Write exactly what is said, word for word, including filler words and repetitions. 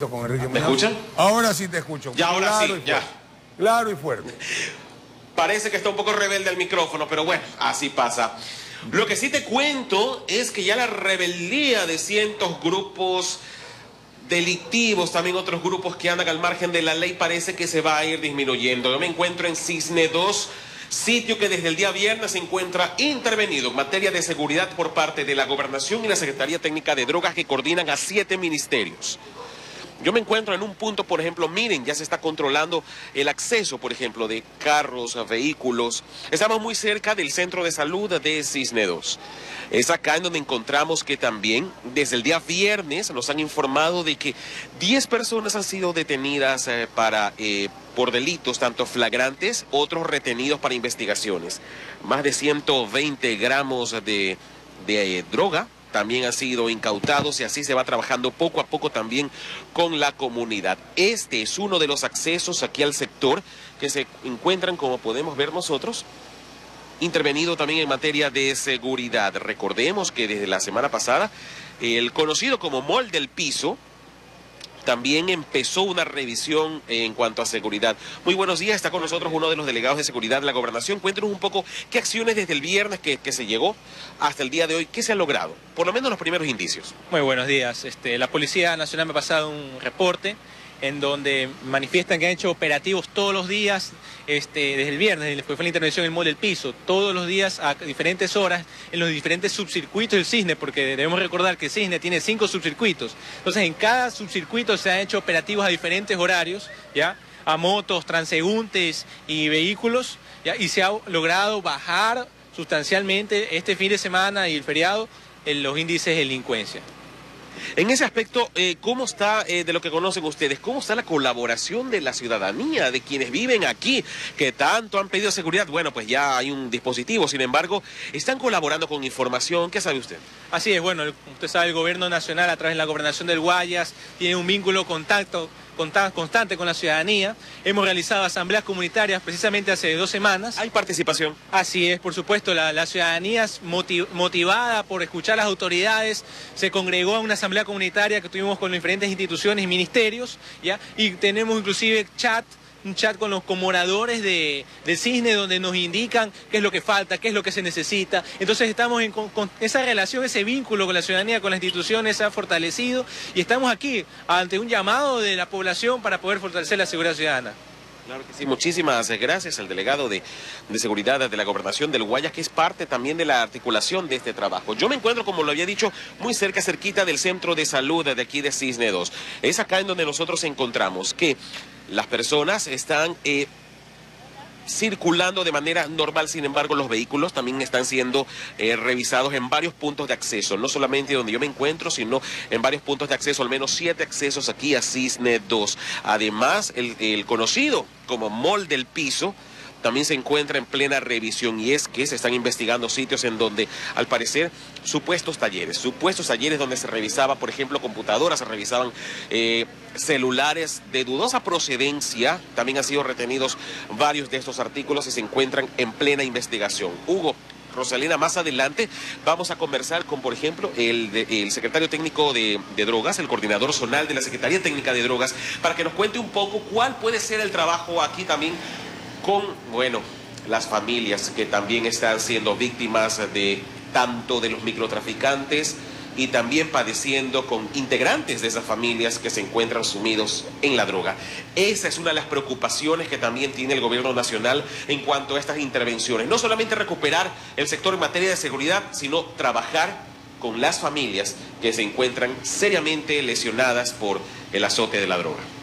Con Enrique ¿Me escuchan? Ahora sí te escucho. Ya, ahora claro sí, ya. Claro y fuerte. Parece que está un poco rebelde el micrófono, pero bueno, así pasa. Lo que sí te cuento es que ya la rebeldía de cientos grupos delictivos, también otros grupos que andan al margen de la ley, parece que se va a ir disminuyendo. Yo me encuentro en Cisne dos, sitio que desde el día viernes se encuentra intervenido en materia de seguridad por parte de la Gobernación y la Secretaría Técnica de Drogas, que coordinan a siete ministerios. Yo me encuentro en un punto, por ejemplo, miren, ya se está controlando el acceso, por ejemplo, de carros, vehículos. Estamos muy cerca del centro de salud de Cisne dos. Es acá en donde encontramos que también, desde el día viernes, nos han informado de que diez personas han sido detenidas eh, para, eh, por delitos, tanto flagrantes, otros retenidos para investigaciones. Más de ciento veinte gramos de, de eh, droga también han sido incautados, y así se va trabajando poco a poco también con la comunidad. Este es uno de los accesos aquí al sector que se encuentran, como podemos ver nosotros, intervenido también en materia de seguridad. Recordemos que desde la semana pasada, el conocido como Mall del Piso también empezó una revisión en cuanto a seguridad. Muy buenos días, está con nosotros uno de los delegados de seguridad de la Gobernación. Cuéntenos un poco qué acciones desde el viernes que, que se llegó hasta el día de hoy, qué se ha logrado, por lo menos los primeros indicios. Muy buenos días. Este, la Policía Nacional me ha pasado un reporte en donde manifiestan que han hecho operativos todos los días, este, desde el viernes, después fue la intervención en el Mall del Piso, todos los días a diferentes horas, en los diferentes subcircuitos del Cisne, porque debemos recordar que Cisne tiene cinco subcircuitos. Entonces, en cada subcircuito se han hecho operativos a diferentes horarios, ¿ya?, a motos, transeúntes y vehículos, ¿ya?, y se ha logrado bajar sustancialmente este fin de semana y el feriado en los índices de delincuencia. En ese aspecto, eh, ¿cómo está, eh, de lo que conocen ustedes, cómo está la colaboración de la ciudadanía, de quienes viven aquí, que tanto han pedido seguridad? Bueno, pues ya hay un dispositivo, sin embargo, ¿están colaborando con información? ¿Qué sabe usted? Así es, bueno, el, usted sabe, el gobierno nacional, a través de la Gobernación del Guayas, tiene un vínculo, contacto constante con la ciudadanía. Hemos realizado asambleas comunitarias precisamente hace dos semanas. ¿Hay participación? Así es, por supuesto, la, la ciudadanía motiv, motivada por escuchar a las autoridades, se congregó a una asamblea comunitaria que tuvimos con las diferentes instituciones y ministerios, ¿ya?, y tenemos inclusive chat, un chat con los comoradores de, de Cisne, donde nos indican qué es lo que falta, qué es lo que se necesita. Entonces estamos en con, con esa relación, ese vínculo con la ciudadanía, con las instituciones, se ha fortalecido, y estamos aquí ante un llamado de la población para poder fortalecer la seguridad ciudadana. Claro que sí. Muchísimas gracias al delegado de, de seguridad de la Gobernación del Guayas, que es parte también de la articulación de este trabajo. Yo me encuentro, como lo había dicho, muy cerca, cerquita del centro de salud de aquí de Cisne dos. Es acá en donde nosotros encontramos que las personas están eh, circulando de manera normal, sin embargo los vehículos también están siendo eh, revisados en varios puntos de acceso, no solamente donde yo me encuentro, sino en varios puntos de acceso, al menos siete accesos aquí a Cisne dos. Además, el, el conocido como Mall del Piso también se encuentra en plena revisión, y es que se están investigando sitios en donde, al parecer, supuestos talleres, supuestos talleres donde se revisaba, por ejemplo, computadoras, se revisaban eh, celulares de dudosa procedencia. También han sido retenidos varios de estos artículos y se encuentran en plena investigación. Hugo, Rosalina, más adelante vamos a conversar con, por ejemplo, el, de, el secretario técnico de, de drogas, el coordinador zonal de la Secretaría Técnica de Drogas, para que nos cuente un poco cuál puede ser el trabajo aquí también con, bueno, las familias que también están siendo víctimas de tanto de los microtraficantes y también padeciendo con integrantes de esas familias que se encuentran sumidos en la droga. Esa es una de las preocupaciones que también tiene el gobierno nacional en cuanto a estas intervenciones. No solamente recuperar el sector en materia de seguridad, sino trabajar con las familias que se encuentran seriamente lesionadas por el azote de la droga.